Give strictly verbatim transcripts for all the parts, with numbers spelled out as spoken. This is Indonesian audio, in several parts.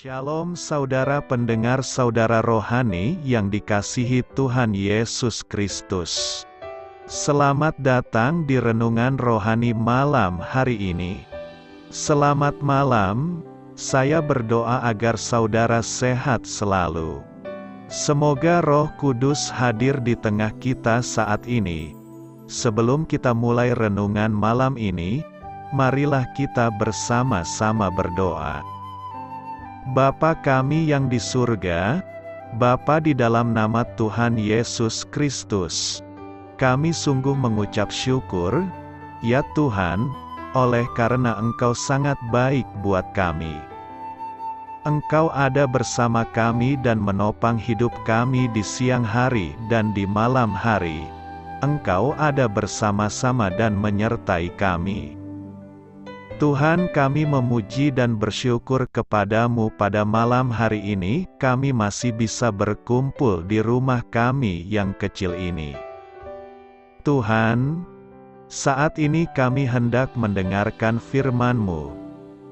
Shalom saudara pendengar Saudara Rohani yang dikasihi Tuhan Yesus Kristus. Selamat datang di Renungan Rohani malam hari ini. Selamat malam, saya berdoa agar saudara sehat selalu. Semoga Roh Kudus hadir di tengah kita saat ini. Sebelum kita mulai renungan malam ini, marilah kita bersama-sama berdoa. Bapa kami yang di surga, Bapa di dalam nama Tuhan Yesus Kristus, kami sungguh mengucap syukur, ya Tuhan, oleh karena Engkau sangat baik buat kami. Engkau ada bersama kami dan menopang hidup kami di siang hari dan di malam hari. Engkau ada bersama-sama dan menyertai kami. Tuhan, kami memuji dan bersyukur kepadamu pada malam hari ini, kami masih bisa berkumpul di rumah kami yang kecil ini. Tuhan, saat ini kami hendak mendengarkan firman-Mu.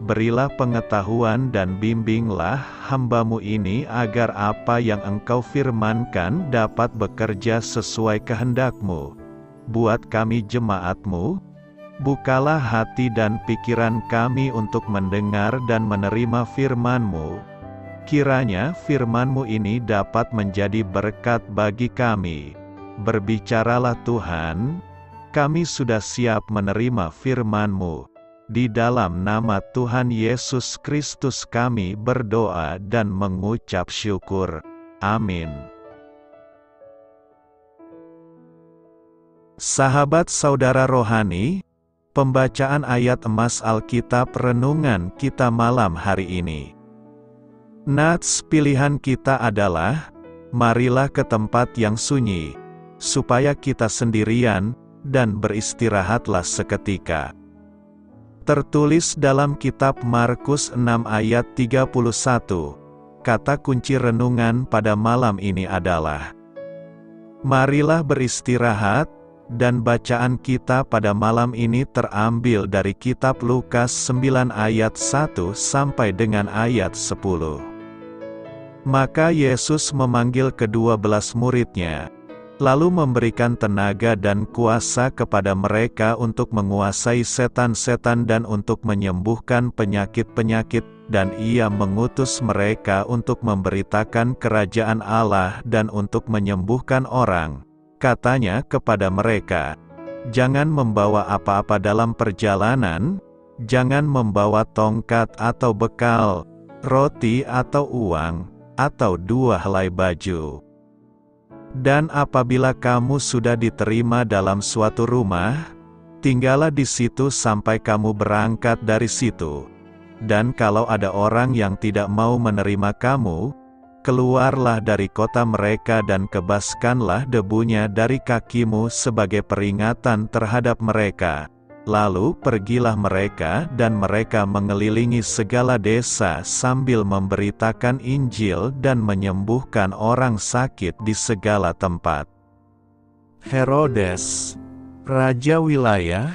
Berilah pengetahuan dan bimbinglah hamba-Mu ini agar apa yang Engkau firmankan dapat bekerja sesuai kehendak-Mu. Buat kami jemaat-Mu, bukalah hati dan pikiran kami untuk mendengar dan menerima firman-Mu. Kiranya firman-Mu ini dapat menjadi berkat bagi kami. Berbicaralah Tuhan, kami sudah siap menerima firman-Mu. Di dalam nama Tuhan Yesus Kristus kami berdoa dan mengucap syukur. Amin. Sahabat Saudara Rohani, pembacaan ayat emas Alkitab renungan kita malam hari ini. Nats pilihan kita adalah, marilah ke tempat yang sunyi, supaya kita sendirian, dan beristirahatlah seketika. Tertulis dalam kitab Markus enam ayat tiga puluh satu, kata kunci renungan pada malam ini adalah, marilah beristirahat. Dan bacaan kita pada malam ini terambil dari kitab Lukas sembilan ayat satu sampai dengan ayat sepuluh. Maka Yesus memanggil kedua belas murid-Nya, lalu memberikan tenaga dan kuasa kepada mereka untuk menguasai setan-setan dan untuk menyembuhkan penyakit-penyakit, dan Ia mengutus mereka untuk memberitakan kerajaan Allah dan untuk menyembuhkan orang. Katanya kepada mereka, jangan membawa apa-apa dalam perjalanan, jangan membawa tongkat atau bekal, roti atau uang, atau dua helai baju. Dan apabila kamu sudah diterima dalam suatu rumah, tinggallah di situ sampai kamu berangkat dari situ. Dan kalau ada orang yang tidak mau menerima kamu, keluarlah dari kota mereka dan kebaskanlah debunya dari kakimu sebagai peringatan terhadap mereka. Lalu pergilah mereka dan mereka mengelilingi segala desa sambil memberitakan Injil dan menyembuhkan orang sakit di segala tempat. Herodes, raja wilayah,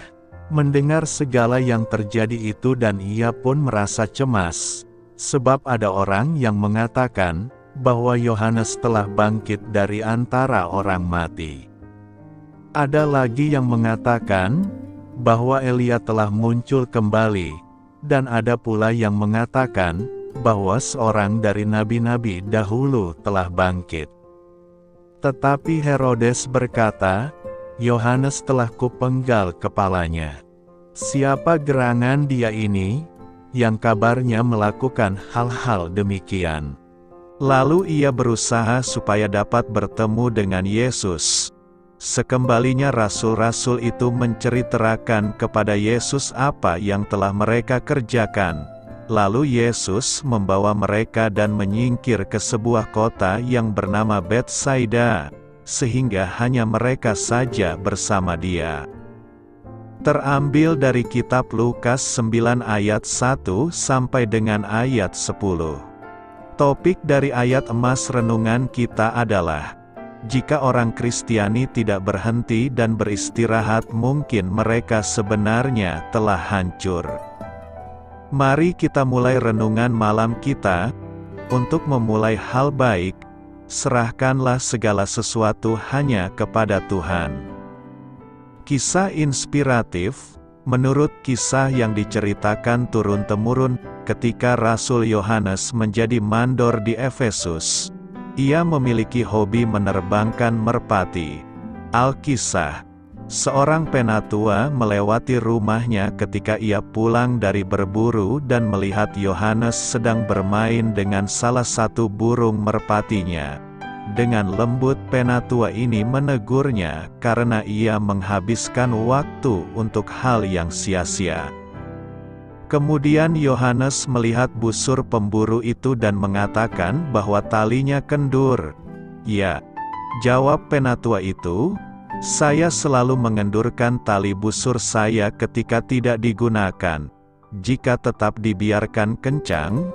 mendengar segala yang terjadi itu dan ia pun merasa cemas, sebab ada orang yang mengatakan bahwa Yohanes telah bangkit dari antara orang mati. Ada lagi yang mengatakan bahwa Elia telah muncul kembali, dan ada pula yang mengatakan bahwa seorang dari nabi-nabi dahulu telah bangkit. Tetapi Herodes berkata, Yohanes telah kupenggal kepalanya. Siapa gerangan dia ini, yang kabarnya melakukan hal-hal demikian? Lalu ia berusaha supaya dapat bertemu dengan Yesus. Sekembalinya rasul-rasul itu menceritakan kepada Yesus apa yang telah mereka kerjakan. Lalu Yesus membawa mereka dan menyingkir ke sebuah kota yang bernama Betsaida, sehingga hanya mereka saja bersama Dia. Terambil dari kitab Lukas sembilan ayat satu sampai dengan ayat sepuluh. Topik dari ayat emas renungan kita adalah, jika orang Kristiani tidak berhenti dan beristirahat mungkin mereka sebenarnya telah hancur. Mari kita mulai renungan malam kita, Untuk memulai hal baik, serahkanlah segala sesuatu hanya kepada Tuhan. Kisah inspiratif, menurut kisah yang diceritakan turun-temurun, ketika Rasul Yohanes menjadi mandor di Efesus, ia memiliki hobi menerbangkan merpati. Alkisah, seorang penatua melewati rumahnya ketika ia pulang dari berburu dan melihat Yohanes sedang bermain dengan salah satu burung merpatinya. Dengan lembut penatua ini menegurnya karena ia menghabiskan waktu untuk hal yang sia-sia. Kemudian Yohanes melihat busur pemburu itu dan mengatakan bahwa talinya kendur. "Ya," jawab penatua itu, "saya selalu mengendurkan tali busur saya ketika tidak digunakan. Jika tetap dibiarkan kencang,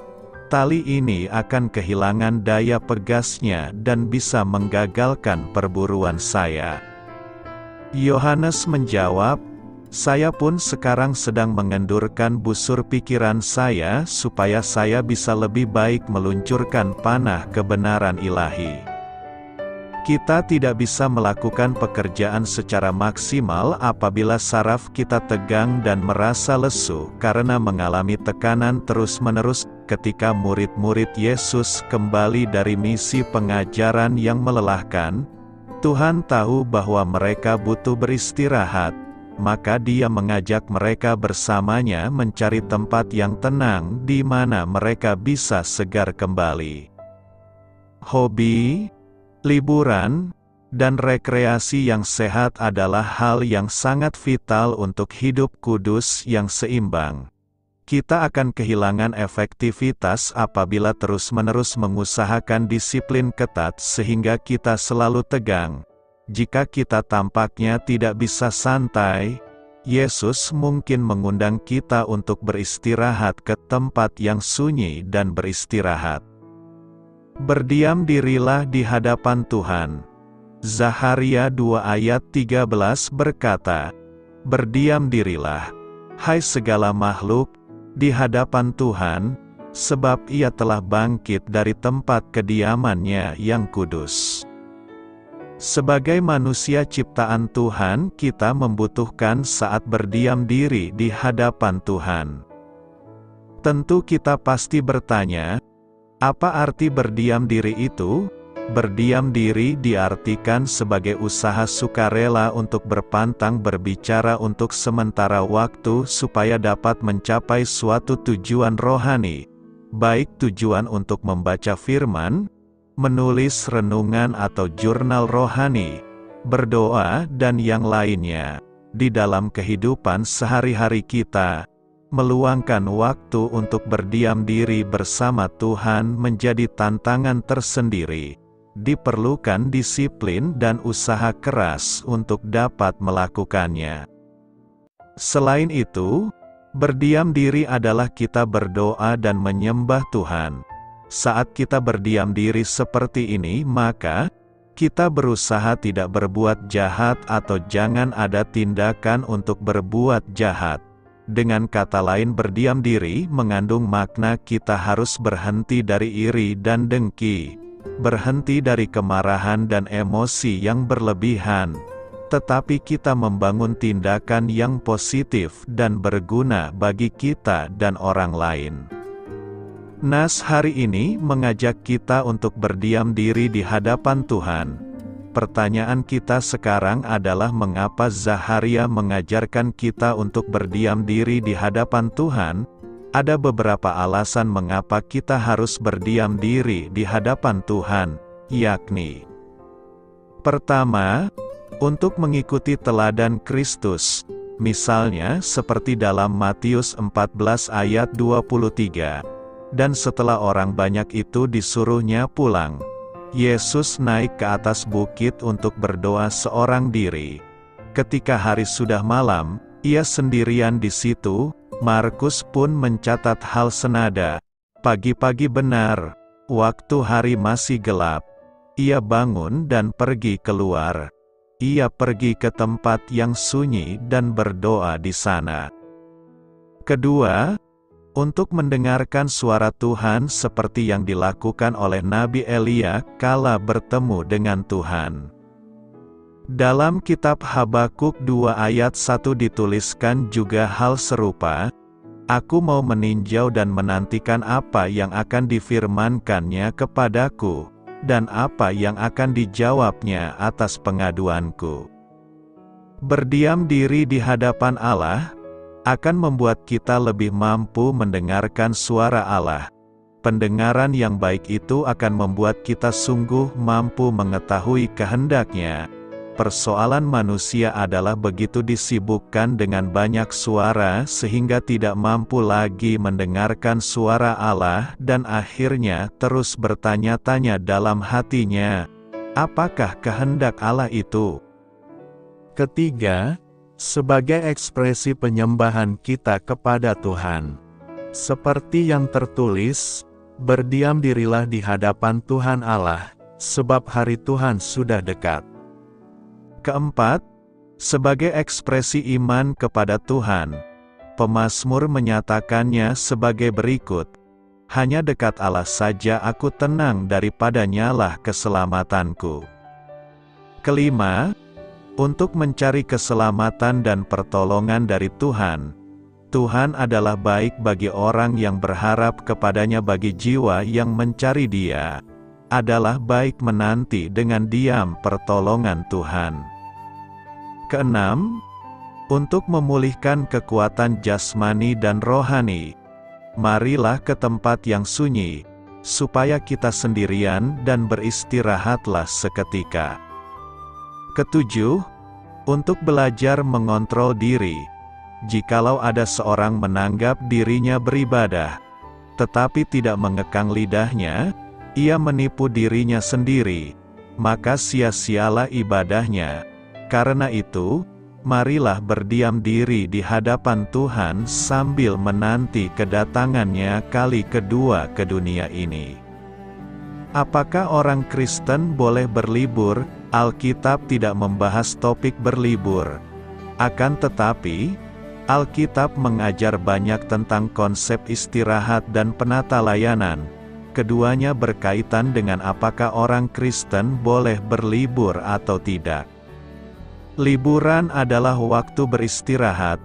tali ini akan kehilangan daya pegasnya dan bisa menggagalkan perburuan saya." Yohanes menjawab, "Saya pun sekarang sedang mengendurkan busur pikiran saya supaya saya bisa lebih baik meluncurkan panah kebenaran ilahi." Kita tidak bisa melakukan pekerjaan secara maksimal apabila saraf kita tegang dan merasa lesu karena mengalami tekanan terus-menerus. Ketika murid-murid Yesus kembali dari misi pengajaran yang melelahkan, Tuhan tahu bahwa mereka butuh beristirahat, maka Dia mengajak mereka bersamanya mencari tempat yang tenang di mana mereka bisa segar kembali. Hobi, liburan, dan rekreasi yang sehat adalah hal yang sangat vital untuk hidup kudus yang seimbang. Kita akan kehilangan efektivitas apabila terus-menerus mengusahakan disiplin ketat sehingga kita selalu tegang. Jika kita tampaknya tidak bisa santai, Yesus mungkin mengundang kita untuk beristirahat ke tempat yang sunyi dan beristirahat. Berdiam dirilah di hadapan Tuhan. Zaharia dua ayat tiga belas berkata, "Berdiam dirilah, hai segala makhluk, di hadapan Tuhan, sebab Ia telah bangkit dari tempat kediamannya yang kudus." Sebagai manusia ciptaan Tuhan, kita membutuhkan saat berdiam diri di hadapan Tuhan. Tentu kita pasti bertanya, apa arti berdiam diri itu? Berdiam diri diartikan sebagai usaha sukarela untuk berpantang berbicara untuk sementara waktu supaya dapat mencapai suatu tujuan rohani, baik tujuan untuk membaca firman, menulis renungan atau jurnal rohani, berdoa dan yang lainnya. Di dalam kehidupan sehari-hari kita, meluangkan waktu untuk berdiam diri bersama Tuhan menjadi tantangan tersendiri. Diperlukan disiplin dan usaha keras untuk dapat melakukannya. Selain itu, berdiam diri adalah kita berdoa dan menyembah Tuhan. Saat kita berdiam diri seperti ini, maka kita berusaha tidak berbuat jahat atau jangan ada tindakan untuk berbuat jahat. Dengan kata lain, berdiam diri mengandung makna kita harus berhenti dari iri dan dengki, berhenti dari kemarahan dan emosi yang berlebihan, tetapi kita membangun tindakan yang positif dan berguna bagi kita dan orang lain. Nas hari ini mengajak kita untuk berdiam diri di hadapan Tuhan. Pertanyaan kita sekarang adalah mengapa Zaharia mengajarkan kita untuk berdiam diri di hadapan Tuhan? Ada beberapa alasan mengapa kita harus berdiam diri di hadapan Tuhan, yakni: pertama, untuk mengikuti teladan Kristus, misalnya seperti dalam Matius empat belas ayat dua puluh tiga, "Dan setelah orang banyak itu disuruhnya pulang, Yesus naik ke atas bukit untuk berdoa seorang diri. Ketika hari sudah malam, Ia sendirian di situ." Markus pun mencatat hal senada. "Pagi-pagi benar, waktu hari masih gelap, Ia bangun dan pergi keluar. Ia pergi ke tempat yang sunyi dan berdoa di sana." Kedua, untuk mendengarkan suara Tuhan seperti yang dilakukan oleh Nabi Elia kala bertemu dengan Tuhan. Dalam kitab Habakuk dua ayat satu dituliskan juga hal serupa, "Aku mau meninjau dan menantikan apa yang akan difirmankannya kepadaku, dan apa yang akan dijawabnya atas pengaduanku." Berdiam diri di hadapan Allah akan membuat kita lebih mampu mendengarkan suara Allah. Pendengaran yang baik itu akan membuat kita sungguh mampu mengetahui kehendak-Nya. Persoalan manusia adalah begitu disibukkan dengan banyak suara sehingga tidak mampu lagi mendengarkan suara Allah dan akhirnya terus bertanya-tanya dalam hatinya, apakah kehendak Allah itu? Ketiga, sebagai ekspresi penyembahan kita kepada Tuhan. Seperti yang tertulis, berdiam dirilah di hadapan Tuhan Allah, sebab hari Tuhan sudah dekat. Keempat, sebagai ekspresi iman kepada Tuhan. Pemazmur menyatakannya sebagai berikut, "Hanya dekat Allah saja aku tenang, daripada-Nyalah keselamatanku." Kelima, untuk mencari keselamatan dan pertolongan dari Tuhan. Tuhan adalah baik bagi orang yang berharap kepadanya, bagi jiwa yang mencari Dia. Adalah baik menanti dengan diam pertolongan Tuhan. Keenam, untuk memulihkan kekuatan jasmani dan rohani. Marilah ke tempat yang sunyi, supaya kita sendirian dan beristirahatlah seketika. Ketujuh, untuk belajar mengontrol diri. Jikalau ada seorang menanggap dirinya beribadah, tetapi tidak mengekang lidahnya, ia menipu dirinya sendiri, maka sia-sialah ibadahnya. Karena itu, marilah berdiam diri di hadapan Tuhan sambil menanti kedatangannya kali kedua ke dunia ini. Apakah orang Kristen boleh berlibur? Alkitab tidak membahas topik berlibur. Akan tetapi, Alkitab mengajar banyak tentang konsep istirahat dan penata layanan. Keduanya berkaitan dengan apakah orang Kristen boleh berlibur atau tidak. Liburan adalah waktu beristirahat,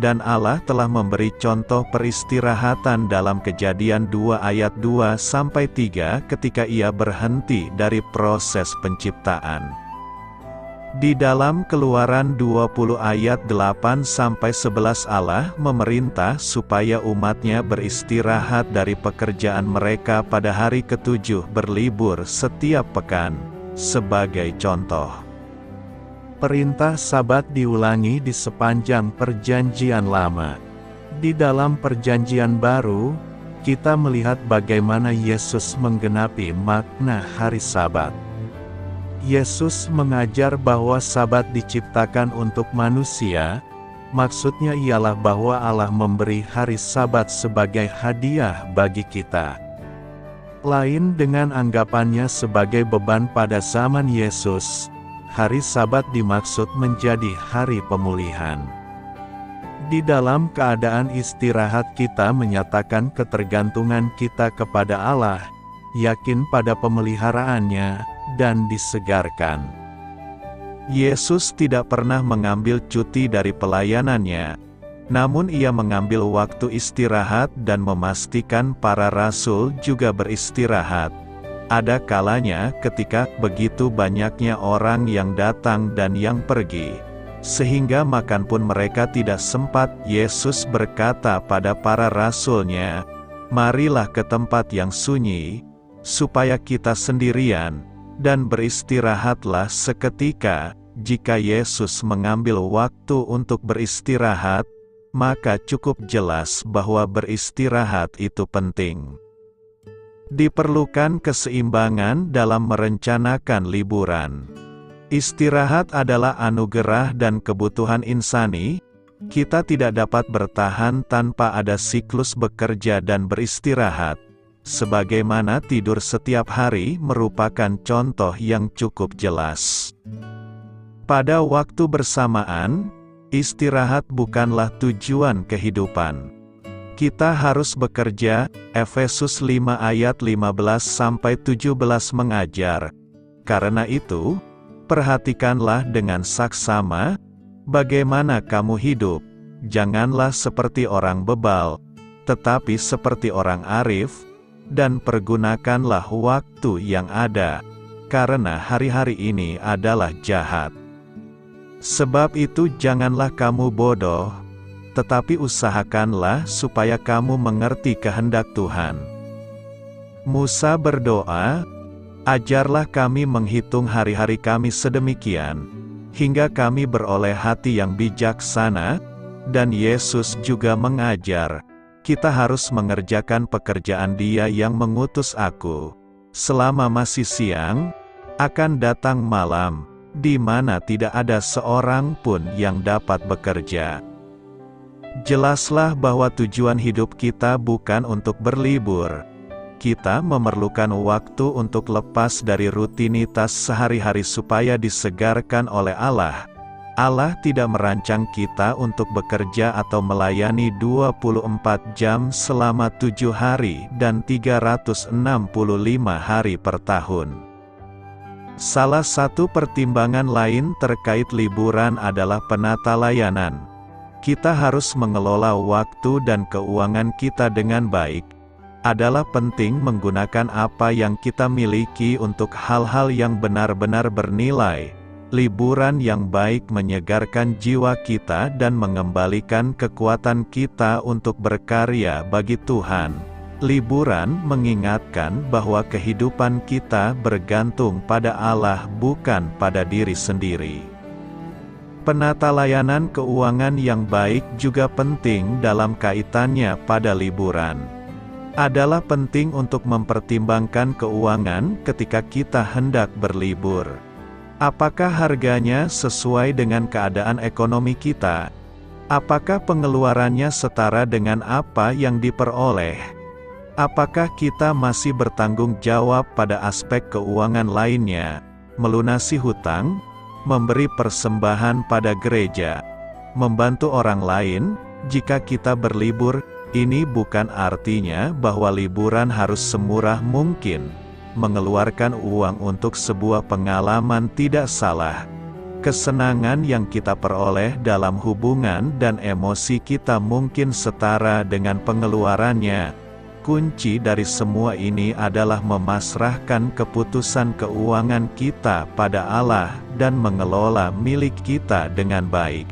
dan Allah telah memberi contoh peristirahatan dalam Kejadian dua ayat dua sampai tiga ketika Ia berhenti dari proses penciptaan. Di dalam Keluaran dua puluh ayat delapan sampai sebelas Allah memerintah supaya umatnya beristirahat dari pekerjaan mereka pada hari ketujuh, berlibur setiap pekan. Sebagai contoh, perintah Sabat diulangi di sepanjang Perjanjian Lama. Di dalam Perjanjian Baru, kita melihat bagaimana Yesus menggenapi makna hari Sabat. Yesus mengajar bahwa Sabat diciptakan untuk manusia. Maksudnya ialah bahwa Allah memberi hari Sabat sebagai hadiah bagi kita. Lain dengan anggapannya sebagai beban pada zaman Yesus, hari Sabat dimaksud menjadi hari pemulihan. Di dalam keadaan istirahat, kita menyatakan ketergantungan kita kepada Allah, yakin pada pemeliharaannya, dan disegarkan. Yesus tidak pernah mengambil cuti dari pelayanannya, namun Ia mengambil waktu istirahat dan memastikan para rasul juga beristirahat. Ada kalanya ketika begitu banyaknya orang yang datang dan yang pergi, sehingga makan pun mereka tidak sempat. Yesus berkata pada para rasul-Nya, "Marilah ke tempat yang sunyi, supaya kita sendirian, dan beristirahatlah seketika." Jika Yesus mengambil waktu untuk beristirahat, maka cukup jelas bahwa beristirahat itu penting. Diperlukan keseimbangan dalam merencanakan liburan. Istirahat adalah anugerah dan kebutuhan insani. Kita tidak dapat bertahan tanpa ada siklus bekerja dan beristirahat. Sebagaimana tidur setiap hari merupakan contoh yang cukup jelas. Pada waktu bersamaan, istirahat bukanlah tujuan kehidupan. Kita harus bekerja, Efesus lima ayat lima belas sampai tujuh belas mengajar. Karena itu, perhatikanlah dengan saksama, bagaimana kamu hidup. Janganlah seperti orang bebal, tetapi seperti orang arif, dan pergunakanlah waktu yang ada, karena hari-hari ini adalah jahat. Sebab itu janganlah kamu bodoh, tetapi usahakanlah supaya kamu mengerti kehendak Tuhan. Musa berdoa, ajarlah kami menghitung hari-hari kami sedemikian, hingga kami beroleh hati yang bijaksana, dan Yesus juga mengajar, kita harus mengerjakan pekerjaan Dia yang mengutus aku. Selama masih siang, akan datang malam, di mana tidak ada seorang pun yang dapat bekerja. Jelaslah bahwa tujuan hidup kita bukan untuk berlibur. Kita memerlukan waktu untuk lepas dari rutinitas sehari-hari supaya disegarkan oleh Allah. Allah tidak merancang kita untuk bekerja atau melayani dua puluh empat jam selama tujuh hari dan tiga ratus enam puluh lima hari per tahun. Salah satu pertimbangan lain terkait liburan adalah penata layanan. Kita harus mengelola waktu dan keuangan kita dengan baik. Adalah penting menggunakan apa yang kita miliki untuk hal-hal yang benar-benar bernilai. Liburan yang baik menyegarkan jiwa kita dan mengembalikan kekuatan kita untuk berkarya bagi Tuhan. Liburan mengingatkan bahwa kehidupan kita bergantung pada Allah, bukan pada diri sendiri. Penata layanan keuangan yang baik juga penting dalam kaitannya pada liburan. Adalah penting untuk mempertimbangkan keuangan ketika kita hendak berlibur. Apakah harganya sesuai dengan keadaan ekonomi kita? Apakah pengeluarannya setara dengan apa yang diperoleh? Apakah kita masih bertanggung jawab pada aspek keuangan lainnya? Melunasi hutang, memberi persembahan pada gereja, membantu orang lain jika kita berlibur. Ini bukan artinya bahwa liburan harus semurah mungkin. Mengeluarkan uang untuk sebuah pengalaman tidak salah. Kesenangan yang kita peroleh dalam hubungan dan emosi kita mungkin setara dengan pengeluarannya. Kunci dari semua ini adalah memasrahkan keputusan keuangan kita pada Allah dan mengelola milik kita dengan baik.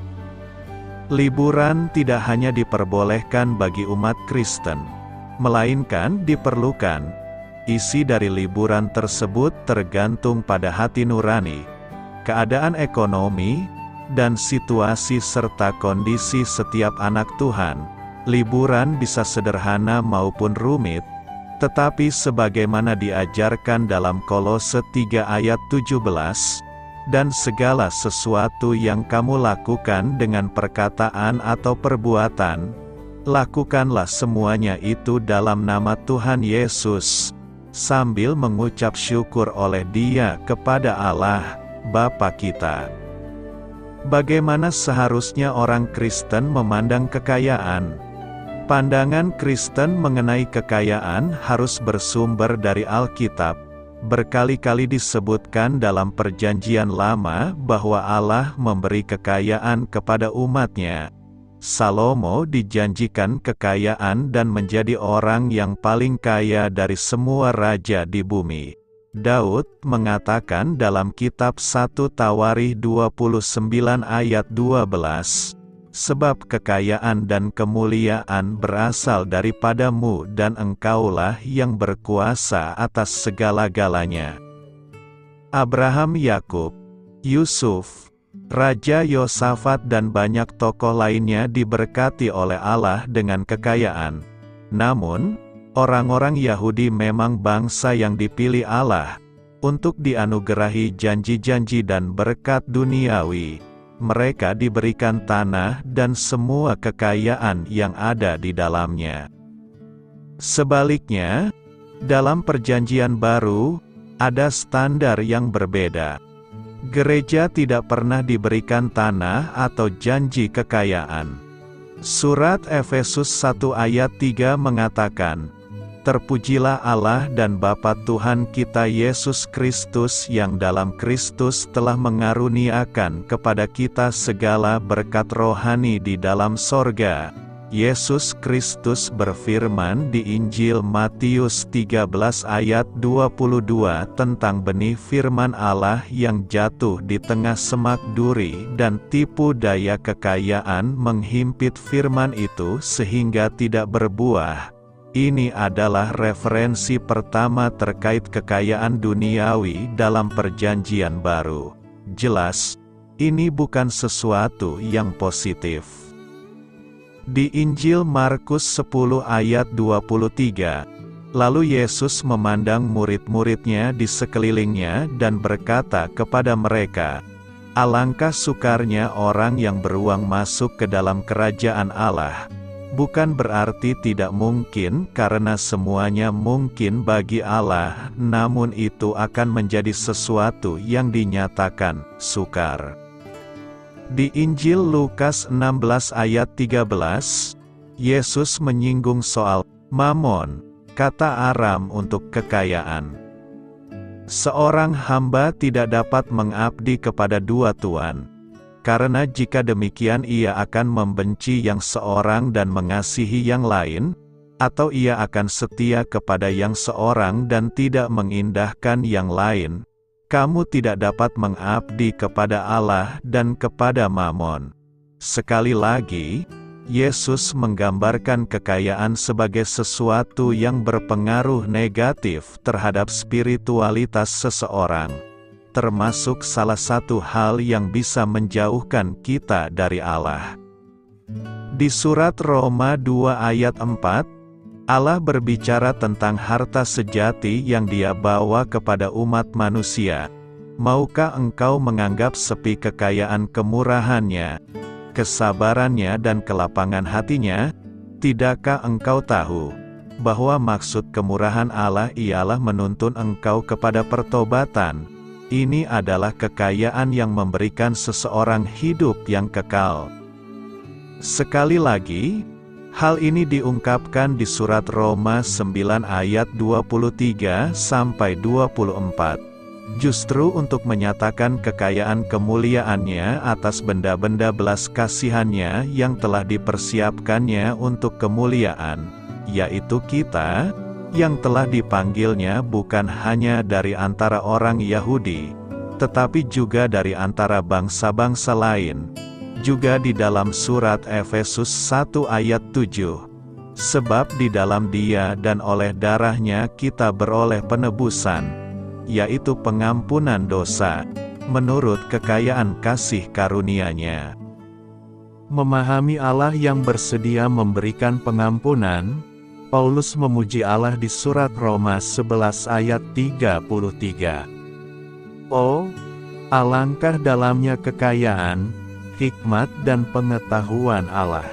Liburan tidak hanya diperbolehkan bagi umat Kristen, melainkan diperlukan. Isi dari liburan tersebut tergantung pada hati nurani, keadaan ekonomi, dan situasi serta kondisi setiap anak Tuhan. Liburan bisa sederhana maupun rumit, tetapi sebagaimana diajarkan dalam Kolose tiga ayat tujuh belas, dan segala sesuatu yang kamu lakukan dengan perkataan atau perbuatan, lakukanlah semuanya itu dalam nama Tuhan Yesus, sambil mengucap syukur oleh Dia kepada Allah, Bapa kita. Bagaimana seharusnya orang Kristen memandang kekayaan? Pandangan Kristen mengenai kekayaan harus bersumber dari Alkitab. Berkali-kali disebutkan dalam Perjanjian Lama bahwa Allah memberi kekayaan kepada umat-Nya. Salomo dijanjikan kekayaan dan menjadi orang yang paling kaya dari semua raja di bumi. Daud mengatakan dalam kitab satu Tawarikh dua puluh sembilan ayat dua belas, sebab kekayaan dan kemuliaan berasal daripadamu dan engkaulah yang berkuasa atas segala-galanya. Abraham, Yakub, Yusuf, Raja Yosafat dan banyak tokoh lainnya diberkati oleh Allah dengan kekayaan. Namun, orang-orang Yahudi memang bangsa yang dipilih Allah untuk dianugerahi janji-janji dan berkat duniawi. Mereka diberikan tanah dan semua kekayaan yang ada di dalamnya. Sebaliknya, dalam Perjanjian Baru, ada standar yang berbeda. Gereja tidak pernah diberikan tanah atau janji kekayaan. Surat Efesus satu ayat tiga mengatakan, "Terpujilah Allah dan Bapa Tuhan kita Yesus Kristus yang dalam Kristus telah mengaruniakan kepada kita segala berkat rohani di dalam sorga." Yesus Kristus berfirman di Injil Matius tiga belas ayat dua puluh dua tentang benih firman Allah yang jatuh di tengah semak duri dan tipu daya kekayaan menghimpit firman itu sehingga tidak berbuah. Ini adalah referensi pertama terkait kekayaan duniawi dalam Perjanjian Baru. Jelas, ini bukan sesuatu yang positif. Di Injil Markus sepuluh ayat dua puluh tiga, lalu Yesus memandang murid-muridnya di sekelilingnya dan berkata kepada mereka, "Alangkah sukarnya orang yang beruang masuk ke dalam kerajaan Allah." Bukan berarti tidak mungkin, karena semuanya mungkin bagi Allah, namun itu akan menjadi sesuatu yang dinyatakan sukar. Di Injil Lukas enam belas ayat tiga belas, Yesus menyinggung soal mamon, kata Aram untuk kekayaan. Seorang hamba tidak dapat mengabdi kepada dua tuan, karena jika demikian ia akan membenci yang seorang dan mengasihi yang lain, atau ia akan setia kepada yang seorang dan tidak mengindahkan yang lain. Kamu tidak dapat mengabdi kepada Allah dan kepada Mammon. Sekali lagi, Yesus menggambarkan kekayaan sebagai sesuatu yang berpengaruh negatif terhadap spiritualitas seseorang, termasuk salah satu hal yang bisa menjauhkan kita dari Allah. Di surat Roma dua ayat empat, Allah berbicara tentang harta sejati yang Dia bawa kepada umat manusia. Maukah engkau menganggap sepi kekayaan kemurahannya, kesabarannya dan kelapangan hatinya? Tidakkah engkau tahu bahwa maksud kemurahan Allah ialah menuntun engkau kepada pertobatan? Ini adalah kekayaan yang memberikan seseorang hidup yang kekal. Sekali lagi, hal ini diungkapkan di surat Roma sembilan ayat dua puluh tiga sampai dua puluh empat. Justru untuk menyatakan kekayaan kemuliaannya atas benda-benda belas kasihannya yang telah dipersiapkannya untuk kemuliaan, yaitu kita, yang telah dipanggilnya bukan hanya dari antara orang Yahudi, tetapi juga dari antara bangsa-bangsa lain. Juga di dalam surat Efesus satu ayat tujuh, sebab di dalam Dia dan oleh darahnya kita beroleh penebusan, yaitu pengampunan dosa, menurut kekayaan kasih karunia-Nya. Memahami Allah yang bersedia memberikan pengampunan, Paulus memuji Allah di surat Roma sebelas ayat tiga puluh tiga. Oh, alangkah dalamnya kekayaan, hikmat dan pengetahuan Allah.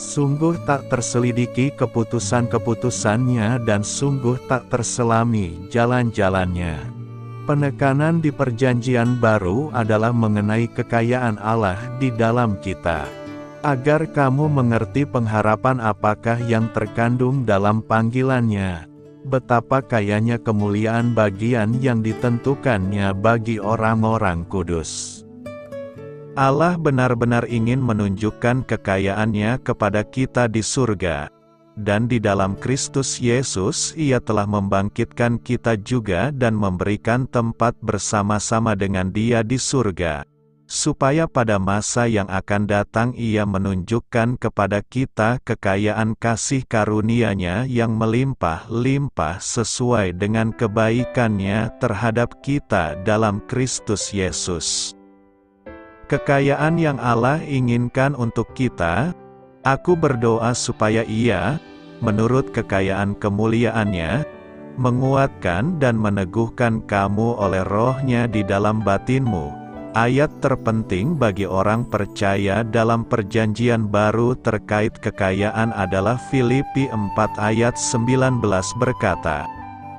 Sungguh tak terselidiki keputusan-keputusannya dan sungguh tak terselami jalan-jalannya. Penekanan di Perjanjian Baru adalah mengenai kekayaan Allah di dalam kita. Agar kamu mengerti pengharapan apakah yang terkandung dalam panggilannya, betapa kayanya kemuliaan bagian yang ditentukannya bagi orang-orang kudus. Allah benar-benar ingin menunjukkan kekayaan-Nya kepada kita di surga. Dan di dalam Kristus Yesus Ia telah membangkitkan kita juga dan memberikan tempat bersama-sama dengan Dia di surga, supaya pada masa yang akan datang Ia menunjukkan kepada kita kekayaan kasih karunia-Nya yang melimpah-limpah sesuai dengan kebaikan-Nya terhadap kita dalam Kristus Yesus. Kekayaan yang Allah inginkan untuk kita, aku berdoa supaya Ia, menurut kekayaan kemuliaan-Nya, menguatkan dan meneguhkan kamu oleh Roh-Nya di dalam batinmu. Ayat terpenting bagi orang percaya dalam Perjanjian Baru terkait kekayaan adalah Filipi empat ayat sembilan belas berkata,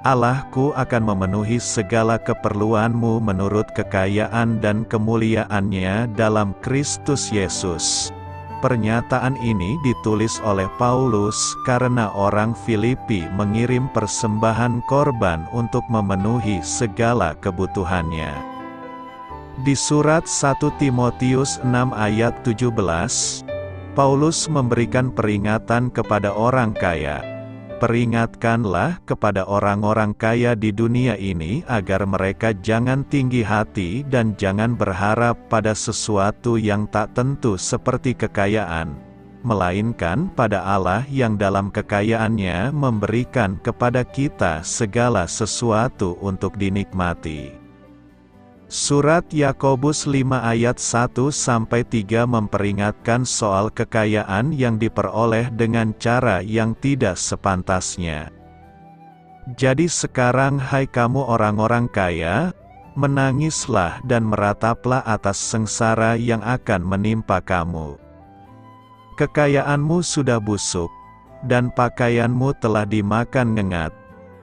"Allahku akan memenuhi segala keperluanmu menurut kekayaan dan kemuliaan-Nya dalam Kristus Yesus." Pernyataan ini ditulis oleh Paulus karena orang Filipi mengirim persembahan korban untuk memenuhi segala kebutuhannya. Di surat satu Timotius enam ayat tujuh belas, Paulus memberikan peringatan kepada orang kaya. Peringatkanlah kepada orang-orang kaya di dunia ini agar mereka jangan tinggi hati dan jangan berharap pada sesuatu yang tak tentu seperti kekayaan, melainkan pada Allah yang dalam kekayaannya memberikan kepada kita segala sesuatu untuk dinikmati. Surat Yakobus lima ayat satu sampai tiga memperingatkan soal kekayaan yang diperoleh dengan cara yang tidak sepantasnya. Jadi sekarang hai kamu orang-orang kaya, menangislah dan merataplah atas sengsara yang akan menimpa kamu. Kekayaanmu sudah busuk, dan pakaianmu telah dimakan ngengat.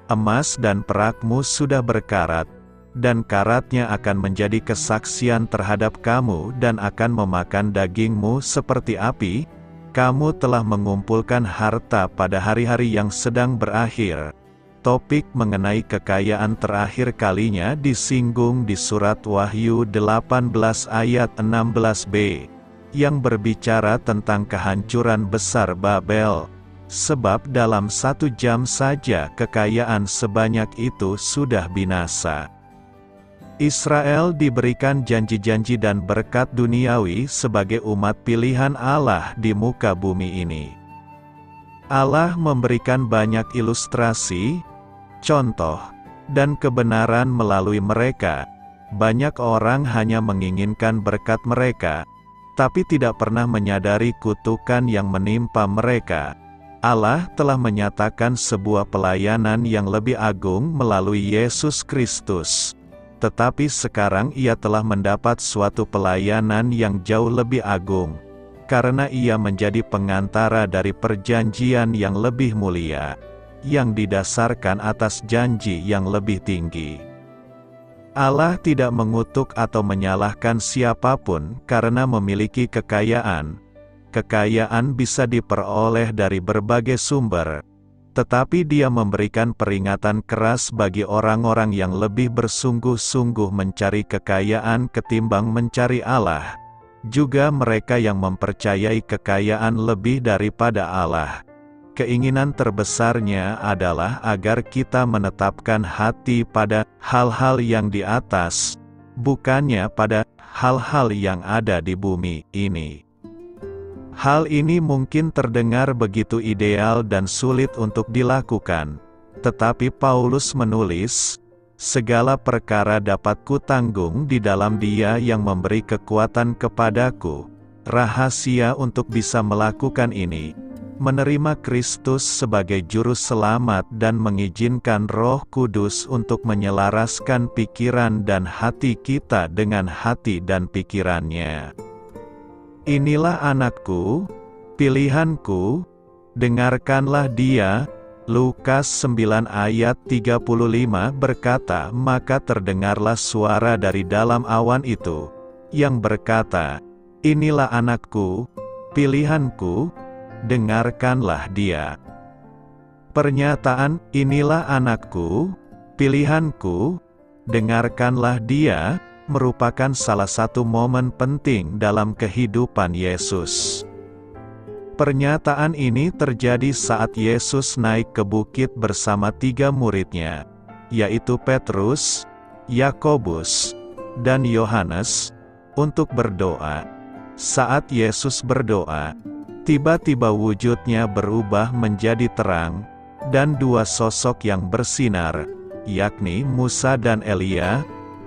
Emas dan perakmu sudah berkarat, dan karatnya akan menjadi kesaksian terhadap kamu dan akan memakan dagingmu seperti api. Kamu telah mengumpulkan harta pada hari-hari yang sedang berakhir. Topik mengenai kekayaan terakhir kalinya disinggung di surat Wahyu delapan belas ayat enam belas b, yang berbicara tentang kehancuran besar Babel. Sebab dalam satu jam saja kekayaan sebanyak itu sudah binasa. Israel diberikan janji-janji dan berkat duniawi sebagai umat pilihan Allah di muka bumi ini. Allah memberikan banyak ilustrasi, contoh, dan kebenaran melalui mereka. Banyak orang hanya menginginkan berkat mereka, tapi tidak pernah menyadari kutukan yang menimpa mereka. Allah telah menyatakan sebuah pelayanan yang lebih agung melalui Yesus Kristus. Tetapi sekarang ia telah mendapat suatu pelayanan yang jauh lebih agung, karena ia menjadi pengantara dari perjanjian yang lebih mulia, yang didasarkan atas janji yang lebih tinggi. Allah tidak mengutuk atau menyalahkan siapapun karena memiliki kekayaan. Kekayaan bisa diperoleh dari berbagai sumber. Tetapi dia memberikan peringatan keras bagi orang-orang yang lebih bersungguh-sungguh mencari kekayaan ketimbang mencari Allah. Juga mereka yang mempercayai kekayaan lebih daripada Allah. Keinginan terbesarnya adalah agar kita menetapkan hati pada hal-hal yang di atas, bukannya pada hal-hal yang ada di bumi ini. Hal ini mungkin terdengar begitu ideal dan sulit untuk dilakukan. Tetapi Paulus menulis, segala perkara dapat kutanggung di dalam Dia yang memberi kekuatan kepadaku. Rahasia untuk bisa melakukan ini, menerima Kristus sebagai Juru Selamat dan mengizinkan Roh Kudus untuk menyelaraskan pikiran dan hati kita dengan hati dan pikirannya. Inilah anakku, pilihanku, dengarkanlah dia. Lukas sembilan ayat tiga puluh lima berkata, maka terdengarlah suara dari dalam awan itu, yang berkata, inilah anakku, pilihanku, dengarkanlah dia. Pernyataan, inilah anakku, pilihanku, dengarkanlah dia, merupakan salah satu momen penting dalam kehidupan Yesus. Pernyataan ini terjadi saat Yesus naik ke bukit bersama tiga muridnya, yaitu Petrus, Yakobus, dan Yohanes, untuk berdoa. Saat Yesus berdoa, tiba-tiba wujudnya berubah menjadi terang, dan dua sosok yang bersinar, yakni Musa dan Elia,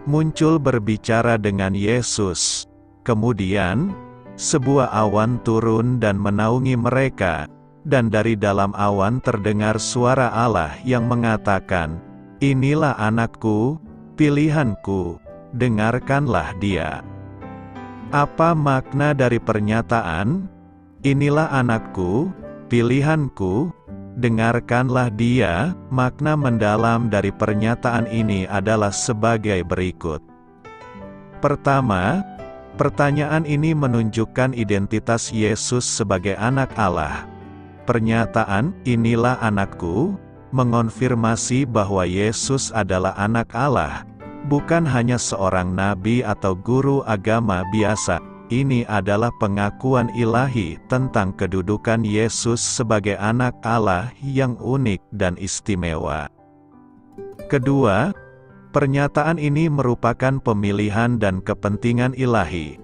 muncul berbicara dengan Yesus. Kemudian, sebuah awan turun dan menaungi mereka, dan dari dalam awan terdengar suara Allah yang mengatakan, inilah anakku, pilihanku, dengarkanlah dia. Apa makna dari pernyataan, inilah anakku, pilihanku, dengarkanlah dia? Makna mendalam dari pernyataan ini adalah sebagai berikut. Pertama, Pertanyaan ini menunjukkan identitas Yesus sebagai anak Allah. Pernyataan, "Inilah anakku," mengonfirmasi bahwa Yesus adalah anak Allah, bukan hanya seorang nabi atau guru agama biasa. Ini adalah pengakuan ilahi tentang kedudukan Yesus sebagai anak Allah yang unik dan istimewa. Kedua, pernyataan ini merupakan pemilihan dan kepentingan ilahi.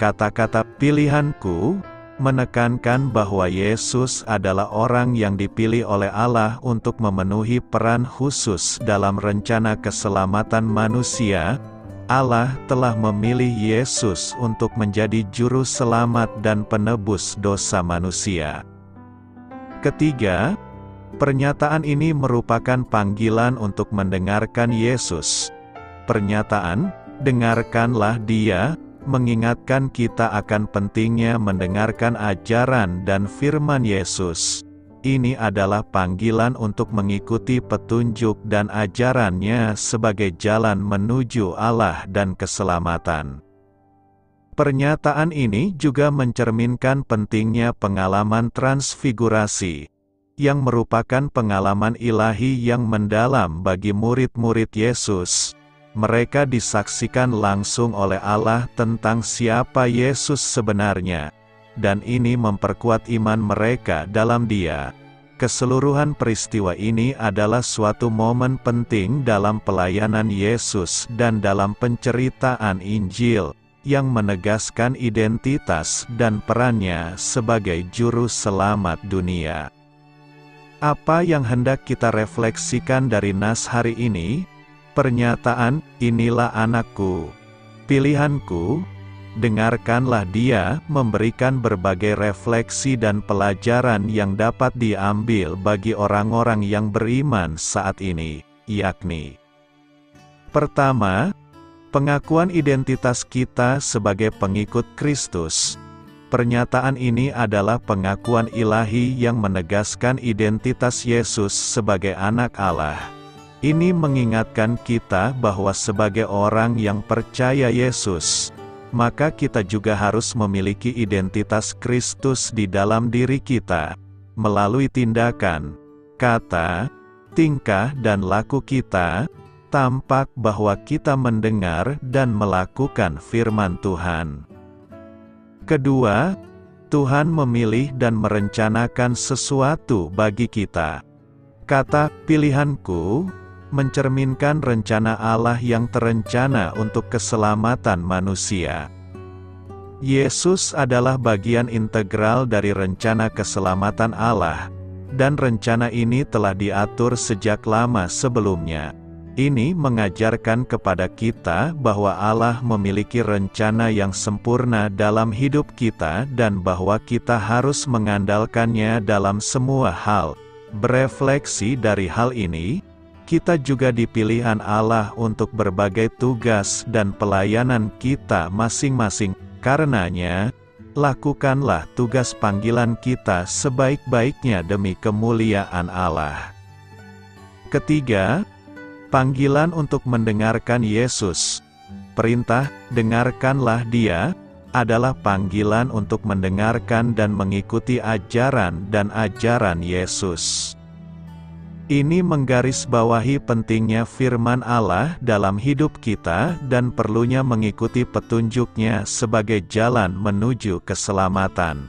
Kata-kata "pilihanku" menekankan bahwa Yesus adalah orang yang dipilih oleh Allah untuk memenuhi peran khusus dalam rencana keselamatan manusia. Allah telah memilih Yesus untuk menjadi juru selamat dan penebus dosa manusia. Ketiga, pernyataan ini merupakan panggilan untuk mendengarkan Yesus. Pernyataan, "Dengarkanlah Dia," mengingatkan kita akan pentingnya mendengarkan ajaran dan firman Yesus. Ini adalah panggilan untuk mengikuti petunjuk dan ajarannya sebagai jalan menuju Allah dan keselamatan. Pernyataan ini juga mencerminkan pentingnya pengalaman transfigurasi, yang merupakan pengalaman ilahi yang mendalam bagi murid-murid Yesus. Mereka disaksikan langsung oleh Allah tentang siapa Yesus sebenarnya, dan ini memperkuat iman mereka dalam Dia. Keseluruhan peristiwa ini adalah suatu momen penting dalam pelayanan Yesus dan dalam penceritaan Injil, yang menegaskan identitas dan perannya sebagai juru selamat dunia. Apa yang hendak kita refleksikan dari nas hari ini? Pernyataan, "Inilah anakku, pilihanku, dengarkanlah Dia," memberikan berbagai refleksi dan pelajaran yang dapat diambil bagi orang-orang yang beriman saat ini, yakni: pertama, pengakuan identitas kita sebagai pengikut Kristus. Pernyataan ini adalah pengakuan ilahi yang menegaskan identitas Yesus sebagai anak Allah. Ini mengingatkan kita bahwa sebagai orang yang percaya Yesus, maka kita juga harus memiliki identitas Kristus di dalam diri kita, melalui tindakan, kata, tingkah dan laku kita. Tampak bahwa kita mendengar dan melakukan firman Tuhan. Kedua, Tuhan memilih dan merencanakan sesuatu bagi kita. Kata "pilihanku" mencerminkan rencana Allah yang terencana untuk keselamatan manusia. Yesus adalah bagian integral dari rencana keselamatan Allah, dan rencana ini telah diatur sejak lama sebelumnya. Ini mengajarkan kepada kita bahwa Allah memiliki rencana yang sempurna dalam hidup kita dan bahwa kita harus mengandalkannya dalam semua hal. Berefleksi dari hal ini, kita juga dipilihan Allah untuk berbagai tugas dan pelayanan kita masing-masing. Karenanya, lakukanlah tugas panggilan kita sebaik-baiknya demi kemuliaan Allah. Ketiga, panggilan untuk mendengarkan Yesus. Perintah, "Dengarkanlah Dia," adalah panggilan untuk mendengarkan dan mengikuti ajaran dan ajaran Yesus. Ini menggarisbawahi pentingnya firman Allah dalam hidup kita dan perlunya mengikuti petunjuknya sebagai jalan menuju keselamatan.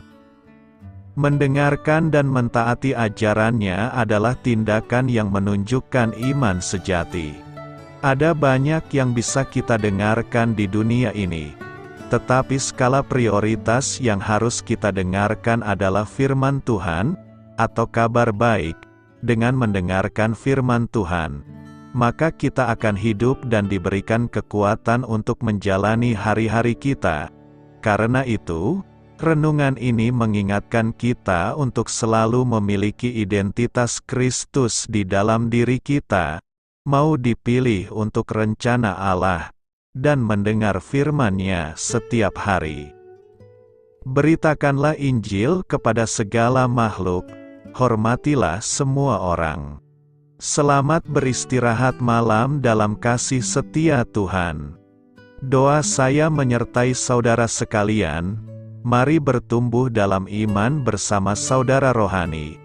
Mendengarkan dan mentaati ajarannya adalah tindakan yang menunjukkan iman sejati. Ada banyak yang bisa kita dengarkan di dunia ini, tetapi skala prioritas yang harus kita dengarkan adalah firman Tuhan, atau kabar baik. Dengan mendengarkan firman Tuhan, maka kita akan hidup dan diberikan kekuatan untuk menjalani hari-hari kita. Karena itu, renungan ini mengingatkan kita untuk selalu memiliki identitas Kristus di dalam diri kita, mau dipilih untuk rencana Allah, dan mendengar firman-Nya setiap hari. Beritakanlah Injil kepada segala makhluk, hormatilah semua orang. Selamat beristirahat malam dalam kasih setia Tuhan. Doa saya menyertai saudara sekalian, mari bertumbuh dalam iman bersama saudara rohani.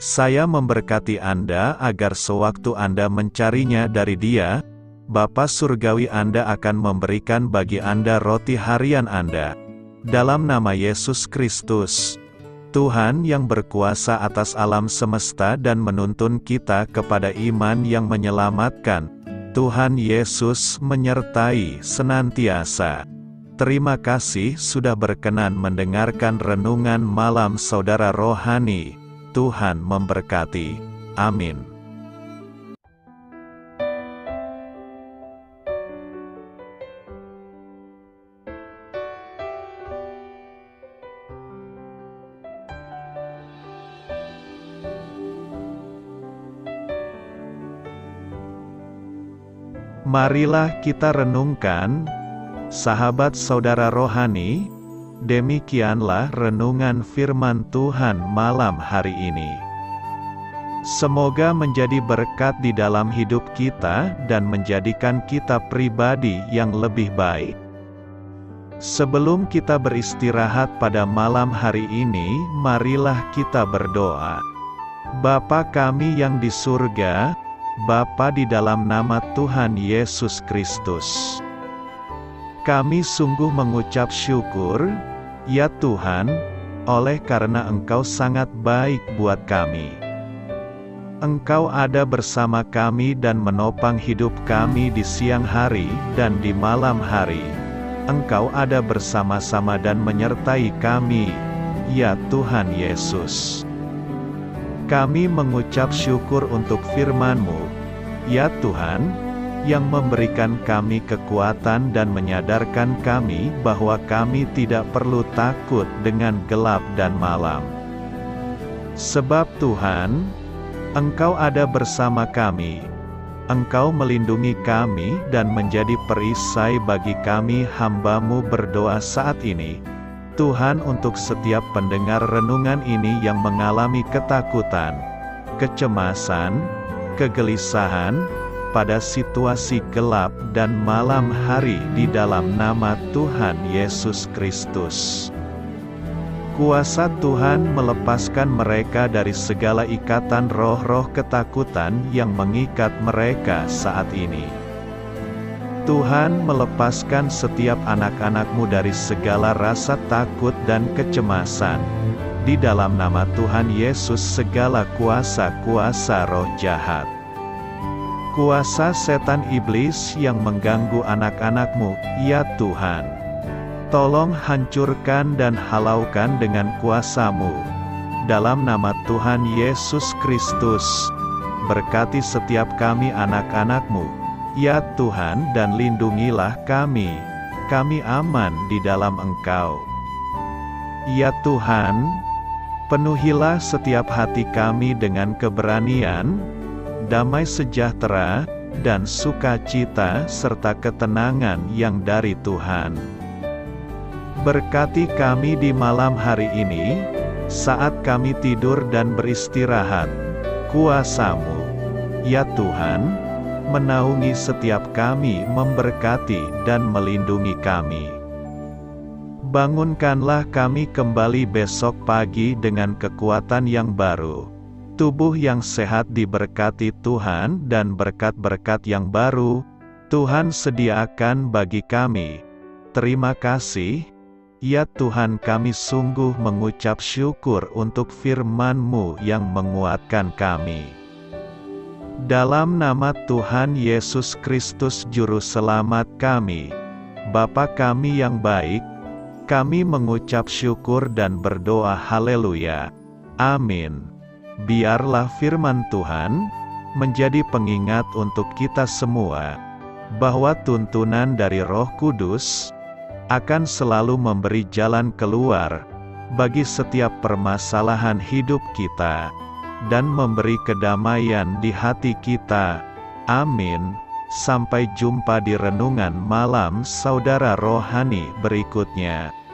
Saya memberkati Anda agar sewaktu Anda mencarinya dari Dia, Bapa Surgawi Anda akan memberikan bagi Anda roti harian Anda. Dalam nama Yesus Kristus, Tuhan yang berkuasa atas alam semesta dan menuntun kita kepada iman yang menyelamatkan, Tuhan Yesus menyertai senantiasa. Terima kasih sudah berkenan mendengarkan renungan malam saudara rohani. Tuhan memberkati. Amin. Marilah kita renungkan, sahabat saudara rohani, demikianlah renungan firman Tuhan malam hari ini. Semoga menjadi berkat di dalam hidup kita dan menjadikan kita pribadi yang lebih baik. Sebelum kita beristirahat pada malam hari ini, marilah kita berdoa. Bapa kami yang di surga, Bapa di dalam nama Tuhan Yesus Kristus, kami sungguh mengucap syukur, ya Tuhan, oleh karena Engkau sangat baik buat kami. Engkau ada bersama kami dan menopang hidup kami di siang hari dan di malam hari. Engkau ada bersama-sama dan menyertai kami, ya Tuhan Yesus. Kami mengucap syukur untuk firman-Mu, ya Tuhan, yang memberikan kami kekuatan dan menyadarkan kami bahwa kami tidak perlu takut dengan gelap dan malam. Sebab Tuhan, Engkau ada bersama kami, Engkau melindungi kami dan menjadi perisai bagi kami. Hamba-Mu berdoa saat ini, Tuhan, untuk setiap pendengar renungan ini yang mengalami ketakutan, kecemasan, kegelisahan pada situasi gelap dan malam hari di dalam nama Tuhan Yesus Kristus. Kuasa Tuhan melepaskan mereka dari segala ikatan roh-roh ketakutan yang mengikat mereka saat ini. Tuhan melepaskan setiap anak-anak-Mu dari segala rasa takut dan kecemasan. Di dalam nama Tuhan Yesus, segala kuasa-kuasa roh jahat, kuasa setan iblis yang mengganggu anak-anak-Mu, ya Tuhan, tolong hancurkan dan halaukan dengan kuasa-Mu. Dalam nama Tuhan Yesus Kristus, berkati setiap kami anak-anak-Mu, ya Tuhan, dan lindungilah kami, kami aman di dalam Engkau. Ya Tuhan, penuhilah setiap hati kami dengan keberanian, damai sejahtera, dan sukacita serta ketenangan yang dari Tuhan. Berkati kami di malam hari ini, saat kami tidur dan beristirahat. Kuasa-Mu, ya Tuhan, menaungi setiap kami, memberkati dan melindungi kami. Bangunkanlah kami kembali besok pagi dengan kekuatan yang baru. Tubuh yang sehat diberkati Tuhan, dan berkat-berkat yang baru Tuhan sediakan bagi kami. Terima kasih, ya Tuhan, kami sungguh mengucap syukur untuk firman-Mu yang menguatkan kami. Dalam nama Tuhan Yesus Kristus Juru Selamat kami, Bapa kami yang baik, kami mengucap syukur dan berdoa. Haleluya. Amin. Biarlah firman Tuhan menjadi pengingat untuk kita semua, bahwa tuntunan dari Roh Kudus akan selalu memberi jalan keluar bagi setiap permasalahan hidup kita, dan memberi kedamaian di hati kita. Amin. Sampai jumpa di renungan malam saudara rohani berikutnya.